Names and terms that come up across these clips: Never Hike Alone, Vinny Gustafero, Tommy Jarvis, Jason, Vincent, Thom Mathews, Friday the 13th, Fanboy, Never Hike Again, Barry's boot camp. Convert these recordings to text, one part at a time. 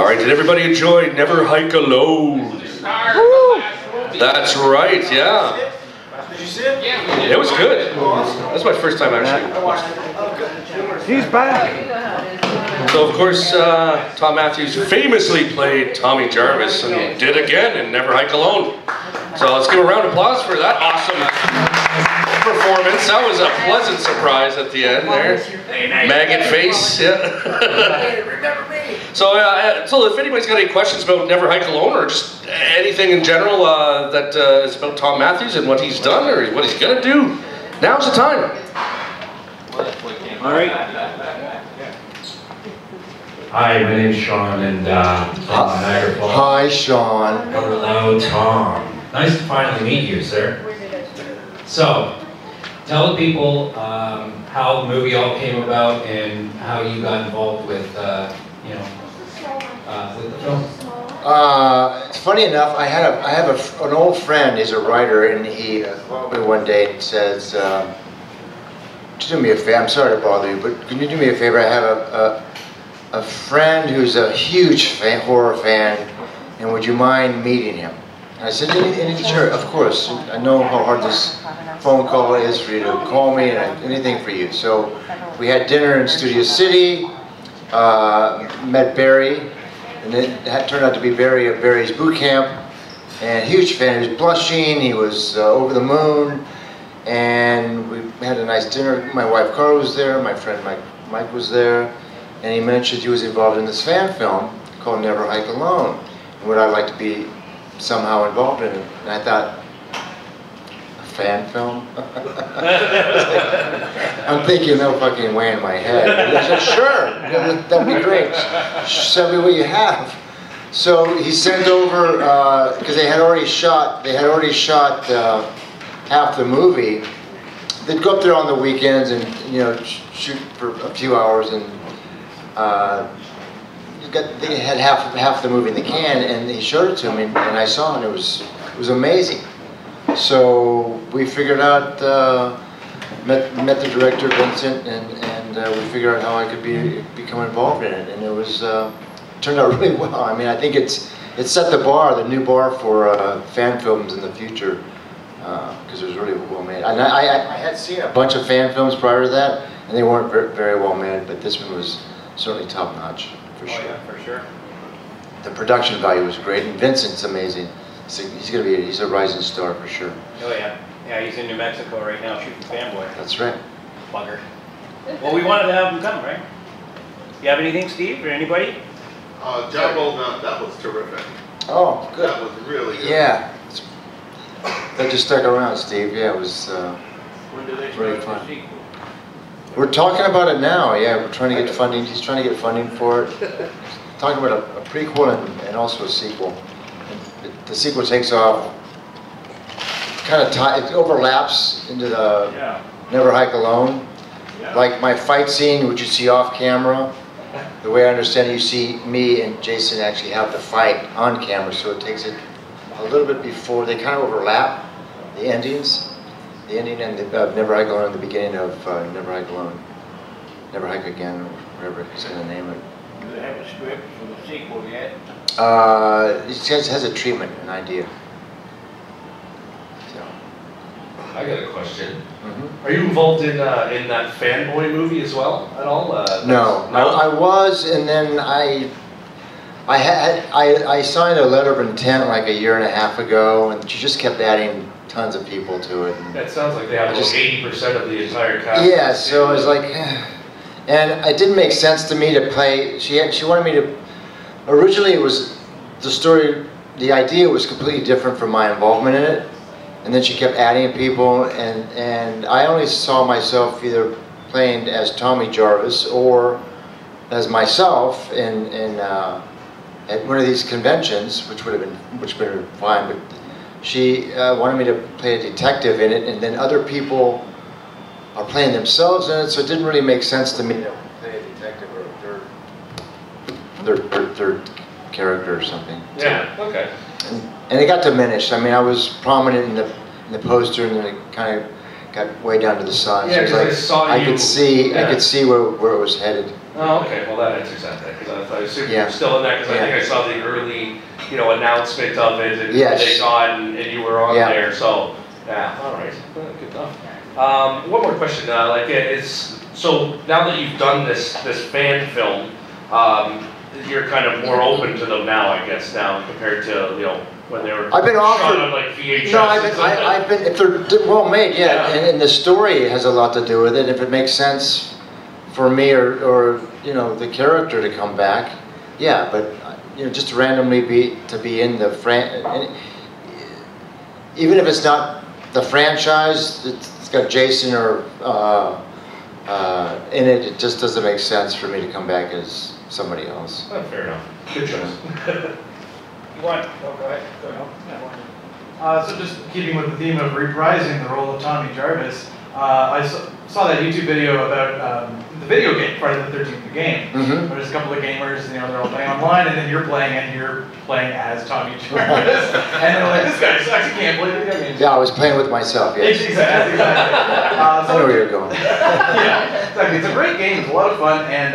Alright, did everybody enjoy Never Hike Alone? Woo! That's right, yeah. Did you see it? Yeah, it was good. That's my first time actually watched it. He's back. So of course, Thom Mathews famously played Tommy Jarvis and did again in Never Hike Alone. So let's give a round of applause for that awesome performance. That was a pleasant surprise at the end there. Maggot face. Yeah. So if anybody's got any questions about Never Hike Alone or just anything in general that is about Thom Mathews and what he's done or what he's gonna do, now's the time. All right. Hi, my name's Sean, and hi, Sean. Hello, Tom. Nice to finally meet you, sir. So, tell the people how the movie all came about and how you got involved with, with the film. It's funny enough. I have an old friend. He's a writer, and he called me one day and says, "Do me a favor. I'm sorry to bother you, but can you do me a favor? I have a friend who's a huge horror fan, and would you mind meeting him?" I said, sure, of course. I know how hard this phone call is for you to call me and anything for you. So we had dinner in Studio City, met Barry, and it turned out to be Barry of Barry's boot camp. And huge fan, he was blushing, he was over the moon, and we had a nice dinner. My wife Carl was there, my friend Mike was there, and he mentioned he was involved in this fan film called Never Hike Alone, and would I like to be somehow involved in it. And I thought, a fan film? I'm thinking no fucking way in my head. And I said, sure, that'd be great. Send me what you have. So he sent over, because they had already shot half the movie. They'd go up there on the weekends and, you know, shoot for a few hours, and they had half the movie in the can, and he showed it to me, and I saw it, and it was amazing. So we figured out, met the director Vincent, and we figured out how I could become involved in it, and it was turned out really well. I mean, I think it set the new bar for fan films in the future, because it was really well made. And I had seen a bunch of fan films prior to that, and they weren't very well made, but this one was certainly top notch. For sure. Oh, yeah, for sure. The production value was great, and Vincent's amazing. So he's a rising star for sure. Oh yeah, yeah. He's in New Mexico right now shooting Fanboy. That's right. Bugger. Well, we wanted to have him come, right? You have anything, Steve, or anybody? That was terrific. Oh, good. That was really good. Yeah. That just stuck around, Steve. Yeah, it was. When do they really fun. We're talking about it now, yeah, we're trying to get funding, he's trying to get funding for it. Talking about a prequel and also a sequel. And the sequel takes off, kind of it overlaps into the Never Hike Alone. Yeah. Like my fight scene, which you see off camera, the way I understand it, you see me and Jason actually have the fight on camera, so it takes it a little bit before, they kind of overlap the endings. The ending of Never Hike Alone and the beginning of Never Hike Alone, Never Hike Again, or whatever he's going to name it. Do they have a script for the sequel yet? It has a treatment, an idea. So. I got a question. Mm-hmm. Are you involved in that Fanboy movie as well at all? No, I was, and then I signed a letter of intent like a year and a half ago, and she just kept adding tons of people to it. And that sounds like they have just 80% of the entire cast. Yeah, so I was like, and it didn't make sense to me to play. She wanted me to. Originally, it was the story. The idea was completely different from my involvement in it, and then she kept adding people, and I only saw myself either playing as Tommy Jarvis or as myself in at one of these conventions, which would have been fine, but. She wanted me to play a detective in it, and then other people are playing themselves in it, so it didn't really make sense to me to play a detective or a third character or something. Yeah, so, okay. And it got diminished. I mean, I was prominent in the poster, and then it kind of got way down to the side. Yeah, so like, I could see where it was headed. Oh, okay. Well, that answers that then, because I assume you were still in that, because I think I saw the early, you know, announcement of it, and they saw it, and you were on there. So, yeah. All right. Good enough. One more question. So now that you've done this fan film, you're kind of more open to them now, I guess, now compared to, you know, when they were shot on like VHS. No, I've been. If they're well made, and the story has a lot to do with it. If it makes sense for me or you know, the character to come back, but you know, just randomly to be in the even if it's not the franchise, it's got Jason or in it, it just doesn't make sense for me to come back as somebody else. Oh, fair enough. Good choice. You want? Oh, go ahead. Go ahead. Yeah. So just keeping with the theme of reprising the role of Tommy Jarvis, I saw that YouTube video about the video game, Friday the 13th, the game. Mm-hmm. Where there's a couple of gamers, you know, they're all playing online, and then you're playing as Tommy Jarvis. And they're like, this guy sucks, you can't play video games. Yeah, I was playing with myself, yes. Exactly. So I know where you're going. Yeah, exactly. It's a great game, it's a lot of fun, and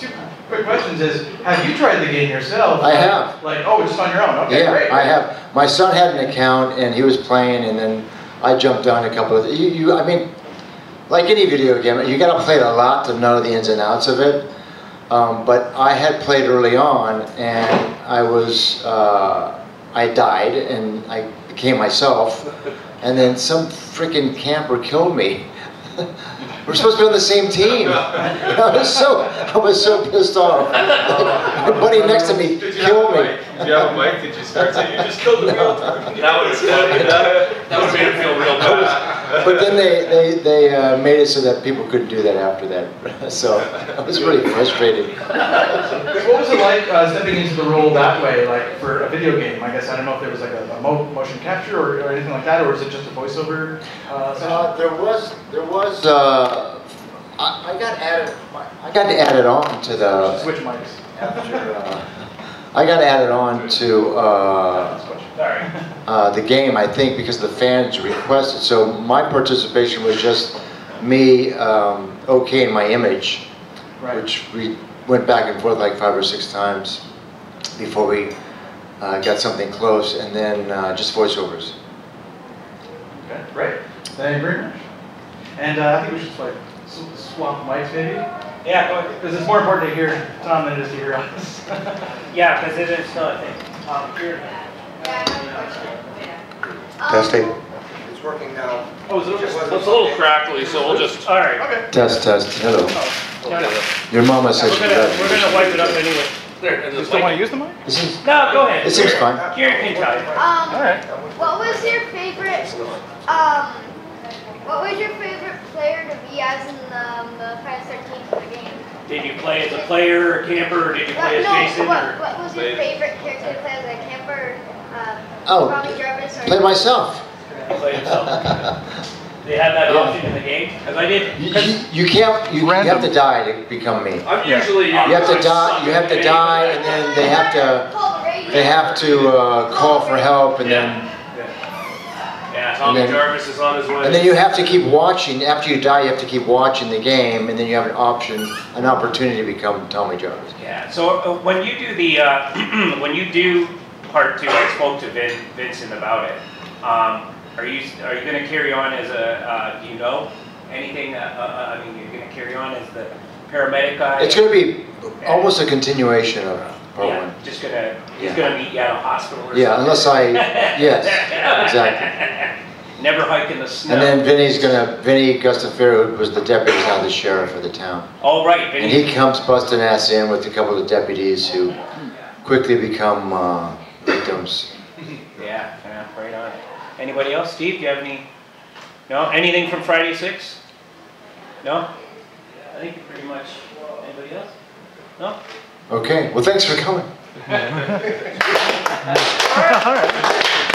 two quick questions is, have you tried the game yourself? I have. Like, oh, just on your own, okay, great. I have. My son had an account, and he was playing, and then I jumped on a couple of, I mean, like any video game, you got to play it a lot to know the ins and outs of it. But I had played early on, and I died, and I became myself. And then some freaking camper killed me. We're supposed to be on the same team. I was so pissed off. The buddy next to me killed me. Did you have a mic? Did you start saying you just killed the wheel? That would have made it feel real bad. But then they made it so that people couldn't do that after that. So it was really frustrating. What was it like stepping into the role that way, like for a video game? I guess I don't know if there was like a motion capture or anything like that, or was it just a voiceover? There was. I got added on to the. Switch mics. I got added on to the game, I think, because the fans requested. So my participation was just me okaying my image, which we went back and forth like 5 or 6 times before we got something close, and then just voiceovers. Okay, great. Thank you very much. And I think we should like swap mics, maybe. Yeah, because it's more important to hear Thom than it is to hear us. Yeah, because it is still a thing. Testing. It's working now. Oh, it's a little crackly, so we'll just. All right. Okay. Test. Hello. Oh, okay. Your mama says we're gonna wipe it up anyway. There. You still want to use the mic? No, go ahead. It seems fine. Kieran can try. All right. What was your favorite? What was your favorite player to be as in the Friday the 13th of the game? Did you play as a player, a camper, or did you play as Jason? What was your favorite character to play as a camper, Tommy Jarvis? Or play myself. Play yourself. They have that option in the game? Because I did. You have to die to become me. I'm usually... You have to die, and then they have to call for help, and then... Tommy Jarvis is on his way. And then you have to keep watching. After you die, you have to keep watching the game, and then you have an opportunity to become Tommy Jarvis. Yeah. So when you do the when you do part 2, I spoke to Vincent about it. Are you going to carry on as a? Do you know anything? I mean, you're going to carry on as the paramedic guy. It's going to be almost a continuation of. He's gonna meet you at a hospital or something. Yes, exactly. Never hike in the snow. And then Vinny Gustafero, who was the deputy, now the sheriff of the town. Oh, right, Vinny. And he comes busting ass in with a couple of deputies who quickly become victims. Yeah, right on. Anybody else? Steve, do you have any? No? Anything from Friday 6? No? I think pretty much. Anybody else? No? Okay, well, thanks for coming. All right.